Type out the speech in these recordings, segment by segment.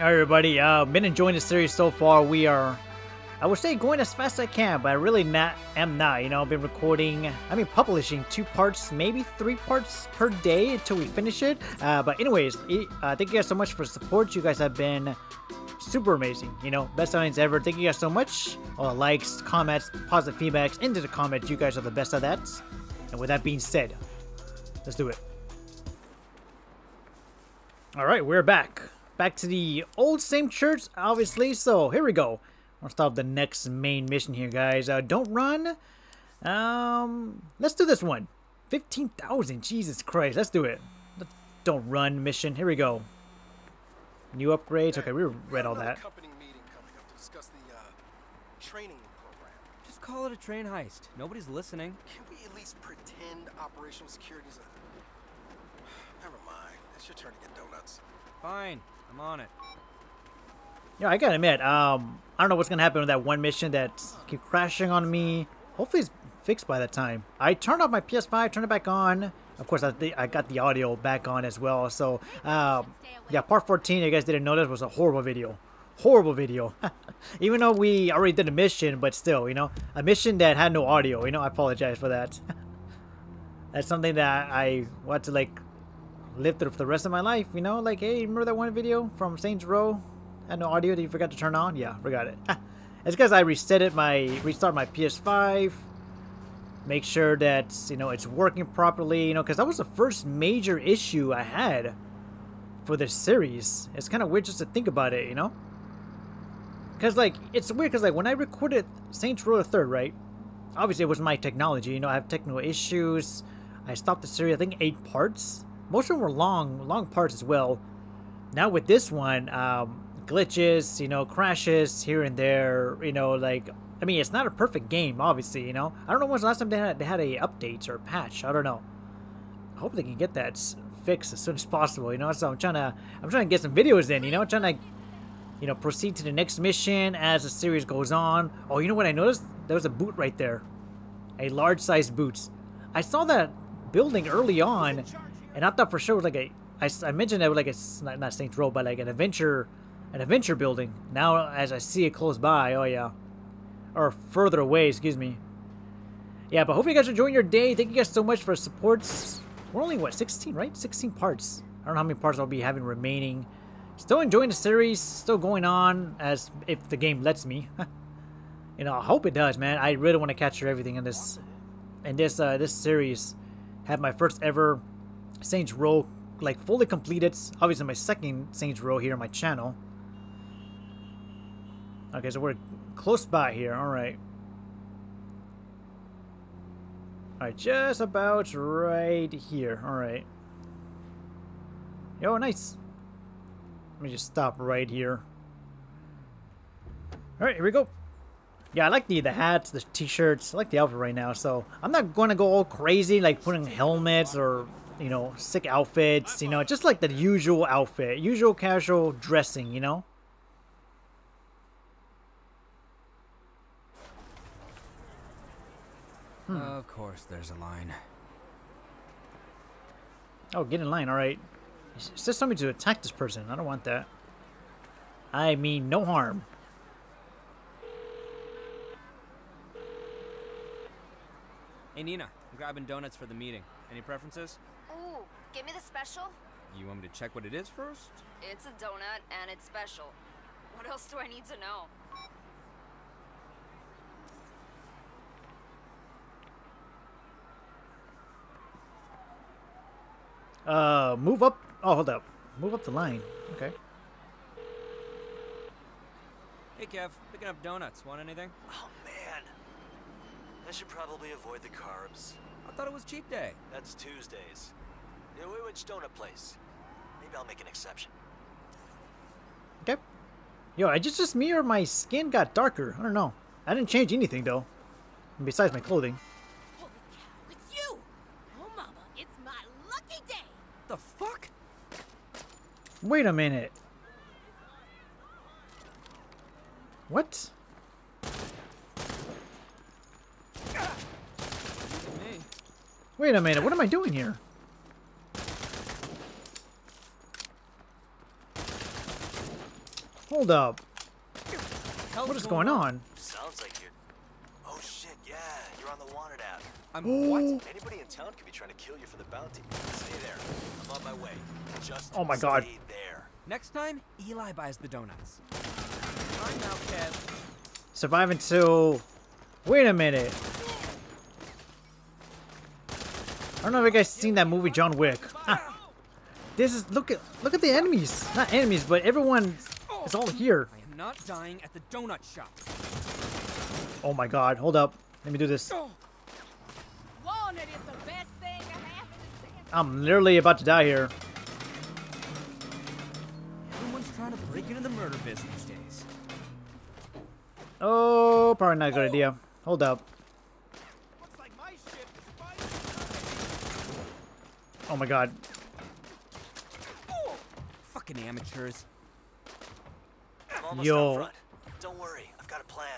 Alright everybody, been enjoying the series so far. We are, I would say, going as fast as I can, but I really am not, you know. I've been recording, I mean publishing 2 parts, maybe 3 parts per day until we finish it. But anyways, thank you guys so much for the support. You guys have been super amazing, you know, best audience ever. Thank you guys so much. All the likes, comments, positive feedbacks, into the comments. You guys are the best at that. And with that being said, let's do it. Alright, we're back. Back to the old same church, obviously. So here we go. We'll start the next main mission here, guys. Don't run. Let's do this one. 15,000. Jesus Christ. Let's do it. Don't run mission. Here we go. New upgrades. Okay, we read all that. Company meeting coming up to discuss the training program. Just call it a train heist. Nobody's listening. Can we at least pretend operational security is a... Never mind. It's your turn to get donuts. Fine. I'm on it. Yeah, I gotta admit, I don't know what's gonna happen with that one mission that keep crashing on me. Hopefully it's fixed by that time. I turned off my PS5, turned it back on. Of course, I got the audio back on as well. So, yeah, part 14, you guys didn't notice, was a horrible video. Horrible video. Even though we already did a mission, but still, you know, a mission that had no audio, you know, I apologize for that. That's something that I want to, like, live through for the rest of my life, you know? Like, hey, remember that one video from Saints Row? I had no audio that you forgot to turn on? Yeah, forgot it. It's because I restart my PS5, make sure that, you know, it's working properly, you know, because that was the first major issue I had for this series. It's kind of weird just to think about it, you know? Because, like, it's weird because, like, when I recorded Saints Row the 3rd, right? Obviously, it was my technology, you know, I have technical issues. I stopped the series, I think, 8 parts. Most of them were long parts as well. Now with this one, glitches, you know, crashes here and there, you know, like, I mean, it's not a perfect game, obviously, you know. I don't know when's the last time they had a update or a patch. I don't know. I hope they can get that fixed as soon as possible, you know. So I'm trying to get some videos in, you know, trying to, you know, proceed to the next mission as the series goes on. Oh, you know what I noticed? There was a boot right there, a large-sized boot. I saw that building early on. And I thought for sure it was like a, I mentioned it was like a, not Saints Row, but like an adventure building. Now as I see it close by, oh yeah. Or further away, excuse me. Yeah, but hopefully you guys are enjoying your day. Thank you guys so much for supports. We're only, what, 16, right? 16 parts. I don't know how many parts I'll be having remaining. Still enjoying the series, still going on as if the game lets me. You know, I hope it does, man. I really want to capture everything in this series. Have my first ever Saints Row, like, fully completed. Obviously my second Saints Row here on my channel. Okay, so we're close by here. Alright. Alright, just about right here. Alright. Yo, nice. Let me just stop right here. Alright, here we go. Yeah, I like the hats, the t-shirts. I like the outfit right now, so I'm not going to go all crazy, like putting helmets or... you know, sick outfits, you know, just like the usual outfit, usual casual dressing, you know? Of course there's a line. Oh, get in line, alright. It says something to attack this person. I don't want that. I mean, no harm. Hey, Nina, I'm grabbing donuts for the meeting. Any preferences? Ooh, give me the special. You want me to check what it is first? It's a donut and it's special. What else do I need to know? Move up. Oh, hold up. Move up the line. Okay. Hey, Kev. Picking up donuts. Want anything? Oh, man. I should probably avoid the carbs. I thought it was cheap day. That's Tuesdays. Yeah, we went to donut place. Maybe I'll make an exception. Okay. Yo, I just me or my skin got darker. I don't know. I didn't change anything though, besides my clothing. Holy cow, it's you! Oh mama, it's my lucky day. The fuck? Wait a minute. What? Wait a minute, what am I doing here? Hold up. What is going on? Sounds like you're... Oh shit, yeah, you're on the Wanted app. I'm what? Anybody in town could be trying to kill you for the bounty. Stay there. I'm on my way. Just oh my god. Stay there. Next time, Eli buys the donuts. I'm out, Kev. Survive until... Wait a minute. I don't know if you guys seen that movie John Wick. Ah. This is look at the enemies. Not enemies, but everyone is all here. I am not dying at the donut shop. Oh my god, hold up. Let me do this. Walnut is the best thing that happened to Santa. I'm literally about to die here. Everyone's trying to break into the murder business days. Oh, probably not a good idea. Hold up. Oh my god. Fucking amateurs. Yo. Don't worry, I've got a plan.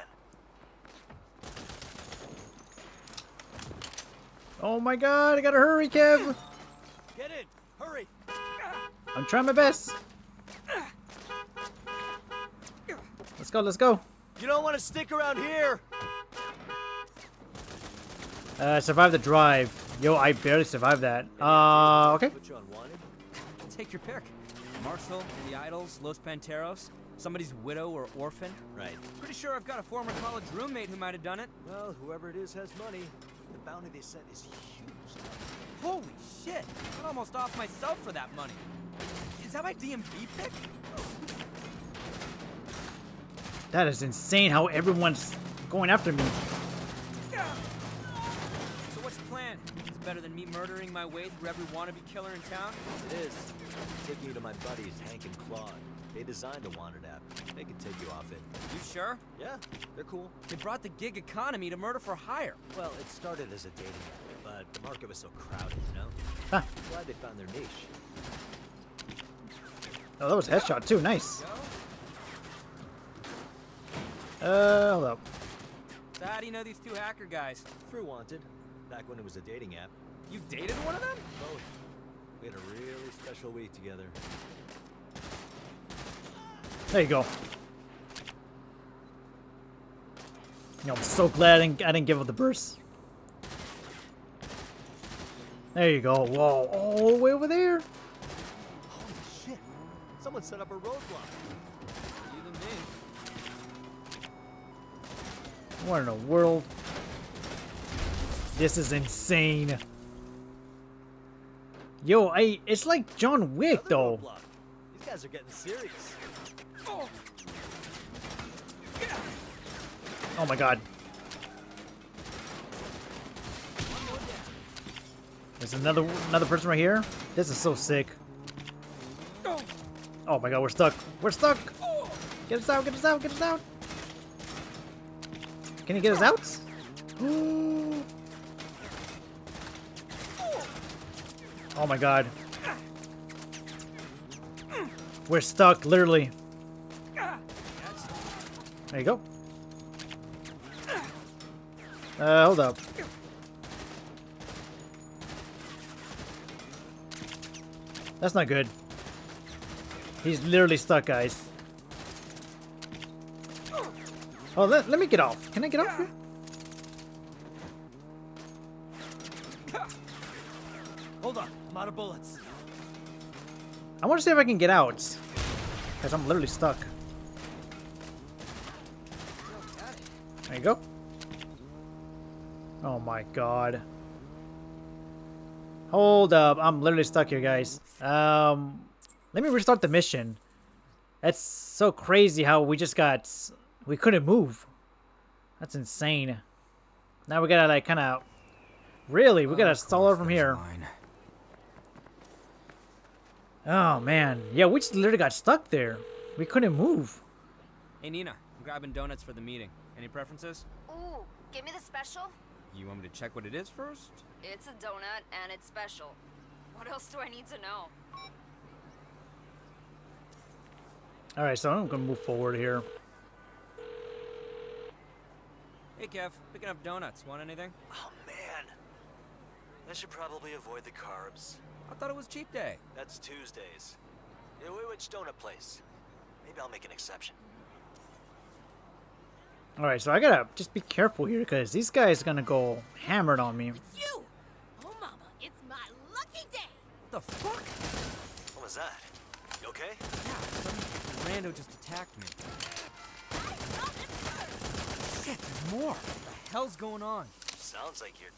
Oh my god, I gotta hurry, Kev. Get it. Hurry. I'm trying my best. Let's go, let's go. You don't want to stick around here. Survive the drive. Yo, I barely survived that. Okay. Take your pick. Marshall, the Idols, Los Panteros, somebody's widow or orphan. Right. Pretty sure I've got a former college roommate who might have done it. Well, whoever it is has money. The bounty they set is huge. Holy shit! I'm almost off myself for that money. Is that my DMV pick? That is insane how everyone's going after me. So what's the plan? It's better than me murdering my way through every wannabe killer in town? It is. I'm taking you to my buddies, Hank and Claude. They designed the Wanted app. They can take you off it. You sure? Yeah, they're cool. They brought the gig economy to murder for hire. Well, it started as a dating app, but the market was so crowded, you know? Huh. Glad they found their niche. Oh, that was a headshot too. Nice. Hold up. So how do you know these two hacker guys? Through Wanted, back when it was a dating app. You dated one of them? Both. We had a really special week together. There you go. You know, I'm so glad I didn't give up the burst. There you go. Whoa, all the way over there. Holy shit! Someone set up a roadblock. Even me. What in the world? This is insane. Yo, it's like John Wick though. These guys are getting serious. Oh my god. There's another person right here. This is so sick. Oh my god, we're stuck. We're stuck. Get us out, get us out, get us out. Can you get us out? Oh my god. We're stuck, literally. There you go. Hold up. That's not good. He's literally stuck, guys. Oh, let me get off. Can I get off here? Hold on, I'm out of bullets. I want to see if I can get out, because I'm literally stuck. There you go. Oh my god. Hold up, I'm literally stuck here, guys. Let me restart the mission. That's so crazy how we just got... We couldn't move. That's insane. Now we gotta like kind of... Really, we gotta stall over from here. Oh man, yeah, we just literally got stuck there. We couldn't move. Hey Nina, I'm grabbing donuts for the meeting. Any preferences? Ooh, give me the special. You want me to check what it is first? It's a donut and it's special. What else do I need to know? All right, so I'm gonna move forward here. Hey Kev, picking up donuts. Want anything? Oh man, I should probably avoid the carbs. I thought it was cheap day. That's Tuesdays. Which donut place? Maybe I'll make an exception. Alright, so I gotta just be careful here because these guys are gonna go hammered on me. You! Oh, mama, it's my lucky day! The fuck? What was that? You okay? Yeah, some rando just attacked me. Shit, there's more! What the hell's going on? Sounds like you're...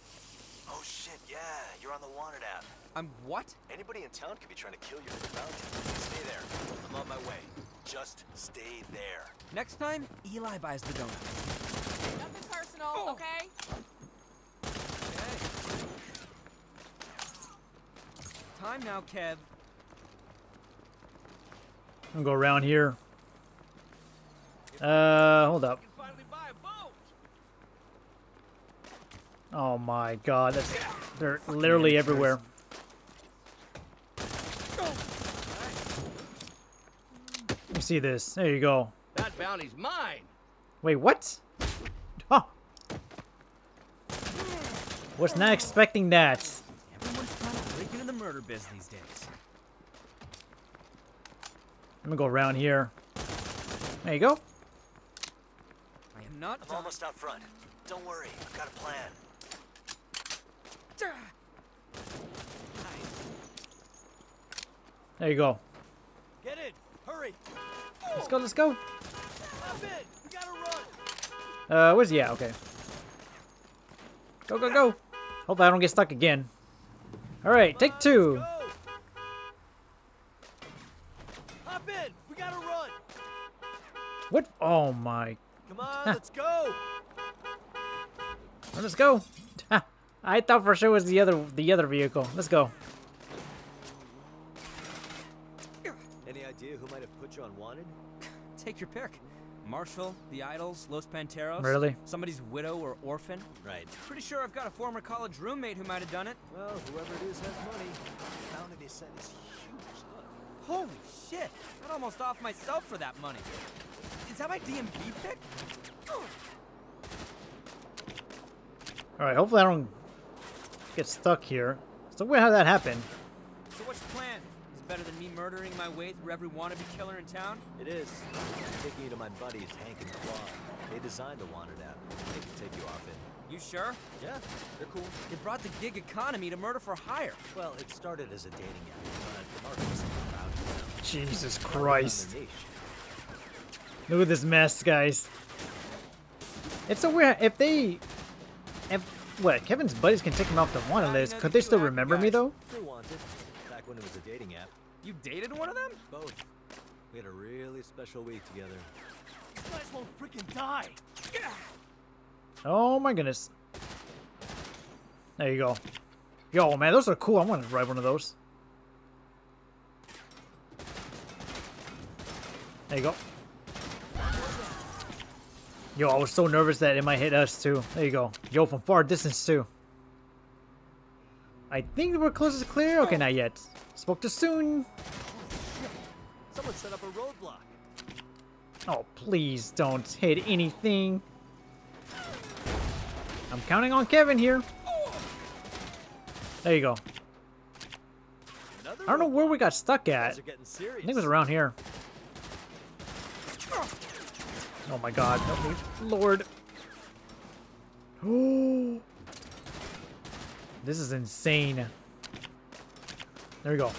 Oh shit, yeah, you're on the Wanted app. I'm what? Anybody in town could be trying to kill you with a bounty. Stay there. I'm on my way. Just stay there. Next time, Eli buys the donut. Nothing personal, oh. Okay? Okay? Time now, Kev. I'm gonna go around here. Hold up. Oh my god, that's, they're literally everywhere. Let me see this. There you go. That bounty's mine. Wait, what? Huh. Was not expecting that. Everyone's trying to break into the murder biz these days. I'm gonna go around here. There you go. I am not. I'm almost out front. Don't worry, I've got a plan. There you go. Get it! Hurry! Let's go! Let's go! Stop it! We gotta run. Where's he at? Okay. Go! Go! Go! Hope I don't get stuck again. All right, take two. Hop in! We gotta run. What? Oh my! Come on! Let's go! Let's go! I thought for sure it was the other vehicle. Let's go. Any idea who might have put you on Wanted? Take your pick. Marshall, the Idols, Los Panteros. Really? Somebody's widow or orphan. Right. Pretty sure I've got a former college roommate who might have done it. Well, whoever it is has money. The bounty they sent is huge. Holy shit! I'd almost off myself for that money. Is that my DMV pick? All right. Hopefully I don't get stuck here. So how that happened? So what's the plan? Is it better than me murdering my way through every wannabe killer in town? It is. I'm taking you to my buddies Hank and Claude. They designed the Wanted app. They can take you off it. You sure? Yeah, they're cool. They brought the gig economy to murder for hire. Well, it started as a dating app. Jesus Christ! Look at this mess, guys. It's so weird if they. And what? Kevin's buddies can take him off the wanted list. Could they still remember me though? Back when it was a dating app. You dated one of them? Both. We had a really special week together. You guys won't freaking die. Yeah. Oh my goodness. There you go. Yo, man, those are cool. I want to ride one of those. There you go. Yo, I was so nervous that it might hit us too. There you go. Yo, from far distance too. I think we're close to clear. Okay, not yet. Spoke too soon. Someone set up a roadblock. Oh, please don't hit anything. I'm counting on Kevin here. There you go. I don't know where we got stuck at. I think it was around here. Oh my god, oh lord. Oh, this is insane. There we go.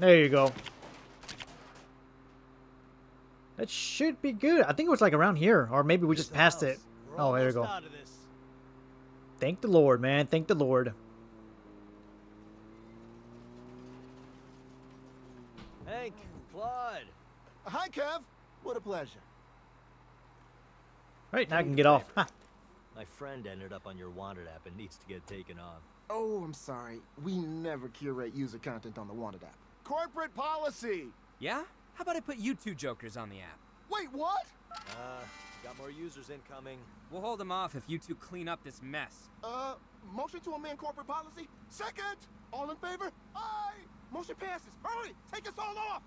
There you go. That should be good. I think it was like around here, or maybe we just passed it. Oh, there you go. Thank the Lord, man. Thank the Lord. Hank. Claude. Hi, Kev. What a pleasure. Right, now I can get off. Ha. My friend ended up on your Wanted app and needs to get taken off. Oh, I'm sorry. We never curate user content on the Wanted app. Corporate policy! Yeah? How about I put you two jokers on the app? Wait, what? Got more users incoming. We'll hold them off if you two clean up this mess. Motion to amend corporate policy? Second! All in favor? Aye! Motion passes. Hurry! Take us all off!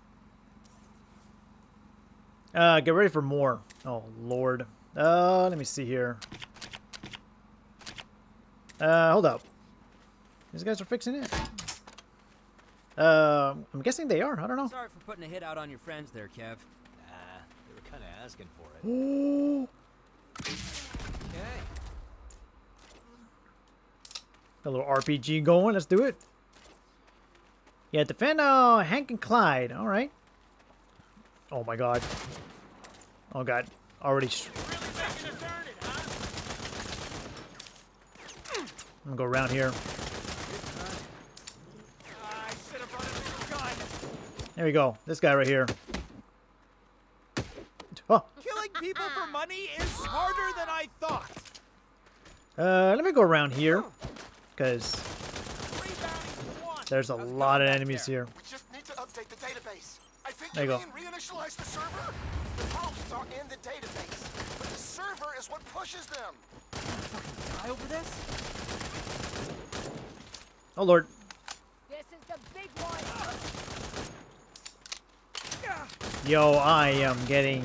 Get ready for more. Oh, lord. Let me see here. Hold up. These guys are fixing it. I'm guessing they are. I don't know. Sorry for putting a hit out on your friends there, Kev. Nah, they were kind of asking for it. Ooh. Okay. Got a little RPG going. Let's do it. Yeah, defend Hank and Clyde. All right. Oh my God. Oh God. Already. I'm gonna go around here. There we go. This guy right here. Oh. Killing people for money is harder than I thought. Let me go around here, because there's a lot of enemies here. We just need to update the database. I think there you go. Reinitialize the server. The posts are in the database, but the server is what pushes them. Can I fucking die over this? Oh Lord. This is the big one. Yo, I am getting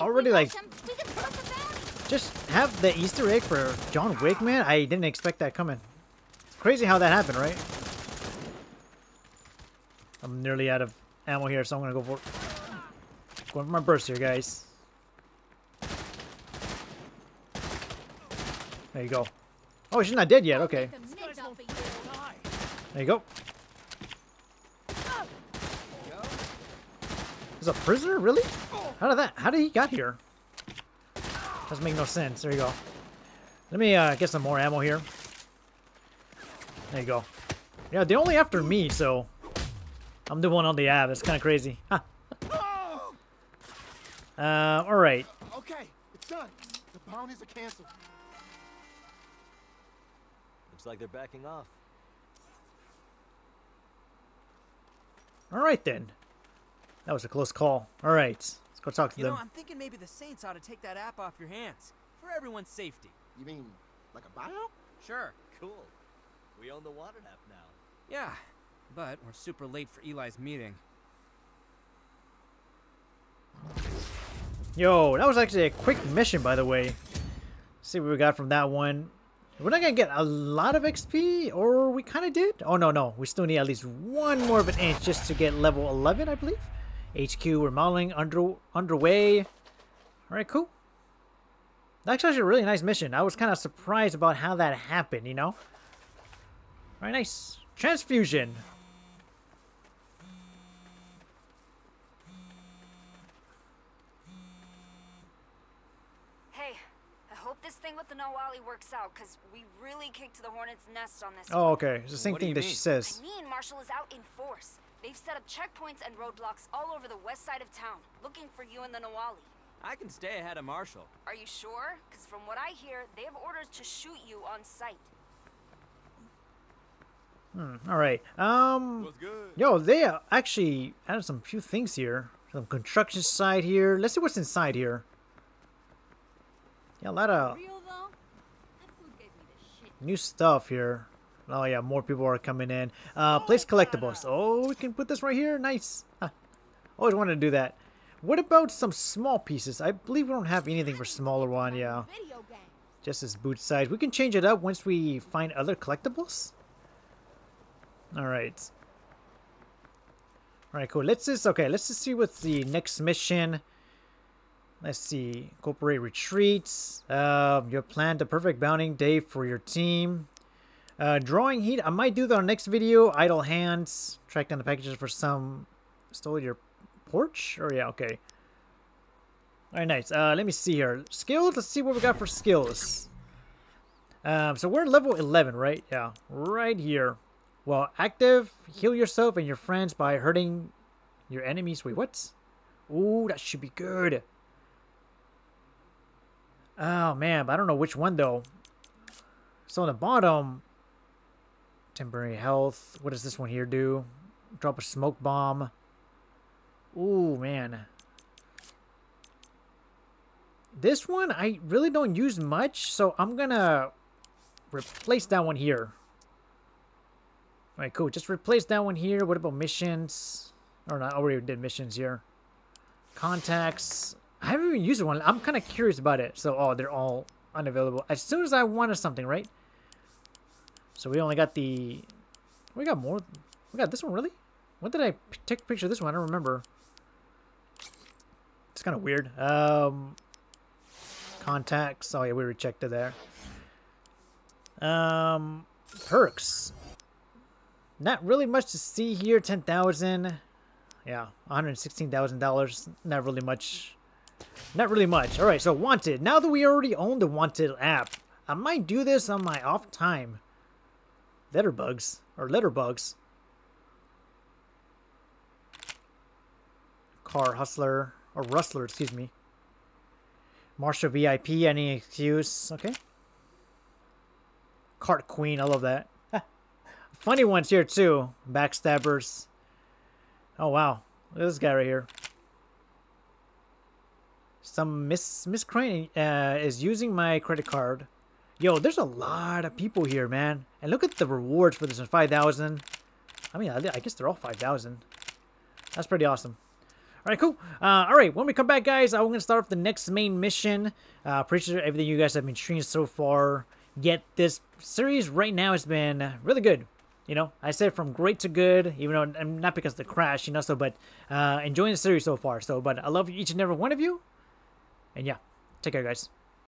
already like just have the Easter egg for John Wick, man. I didn't expect that coming. It's crazy how that happened, right? I'm nearly out of ammo here, so I'm gonna go for my burst here, guys. There you go. Oh, she's not dead yet. Okay. There you go. Is a prisoner really? How did he got here? Doesn't make no sense. There you go. Let me get some more ammo here. There you go. Yeah, they're only after me, so I'm the one on the ab. It's kind of crazy. Ha. All right. Okay, it's done. The bounties are canceled. Looks like they're backing off. All right then. That was a close call. All right, let's go talk to them. You know, I'm thinking maybe the Saints ought to take that app off your hands for everyone's safety. You mean like a bio? Sure. Cool. We own the Wanted app now. Yeah, but we're super late for Eli's meeting. Yo, that was actually a quick mission, by the way. Let's see what we got from that one. We're not gonna get a lot of XP, or we kind of did. Oh no, we still need at least one more of an inch just to get level 11, I believe. HQ remodeling underway. All right, cool. That's actually a really nice mission. I was kind of surprised about how that happened, you know. All right, nice transfusion. Hey, I hope this thing with the Nahualli works out, because we really kicked the hornet's nest on this. Oh, okay. It's the same thing that she says. I mean, Marshall is out in force. They've set up checkpoints and roadblocks all over the west side of town, looking for you and the Nahualli. I can stay ahead of Marshall. Are you sure? Because from what I hear, they have orders to shoot you on sight. All right. Yo, they actually added some few things here. Some construction site here. Let's see what's inside here. Yeah, a lot of new stuff here. Oh yeah, more people are coming in. Place collectibles. Oh, we can put this right here. Nice. Always wanted to do that. What about some small pieces? I believe we don't have anything for smaller one. Yeah, just this boot size. We can change it up once we find other collectibles. All right, cool. Let's just see what's the next mission. Let's see. Incorporate retreats. You planned the perfect bounding day for your team. Drawing heat. I might do that on next video. Idle hands. Track down the packages for some. Stole your porch? Oh yeah, okay. Alright, nice. Let me see here. Skills? Let's see what we got for skills. So we're level 11, right? Yeah. Right here. Well, active. Heal yourself and your friends by hurting your enemies. Wait, what? Ooh, that should be good. Oh man, but I don't know which one though. So on the bottom... Temporary health. What does this one here do? Drop a smoke bomb. Ooh, man. This one I really don't use much, so I'm gonna replace that one here. Alright, cool. Just replace that one here. What about missions? Or not, I already did missions here. Contacts. I haven't even used one. I'm kind of curious about it. So, oh, they're all unavailable. As soon as I wanted something, right? So we only got the... We got more We got this one, really? When did I take a picture of this one? I don't remember. It's kind of weird. Contacts. Oh, yeah, we rejected there. Perks. Not really much to see here. 10,000. Yeah, $116,000. Not really much. Not really much. All right, so Wanted. Now that we already own the Wanted app, I might do this on my off time. Letterbugs. Car hustler. Or rustler, excuse me. Marshall VIP. Any excuse? Okay. Cart queen. I love that. Funny ones here, too. Backstabbers. Oh, wow. Look at this guy right here. Some Miss Crane is using my credit card. Yo, there's a lot of people here, man. And look at the rewards for this one. 5,000. I mean, I guess they're all 5,000. That's pretty awesome. All right, cool. All right, when we come back, guys, I'm going to start off the next main mission. Appreciate everything you guys have been streaming so far. Yet this series right now has been really good. You know, I said from great to good, even though I'm not because of the crash, you know, so, but enjoying the series so far. So, but I love each and every one of you. And yeah, take care, guys.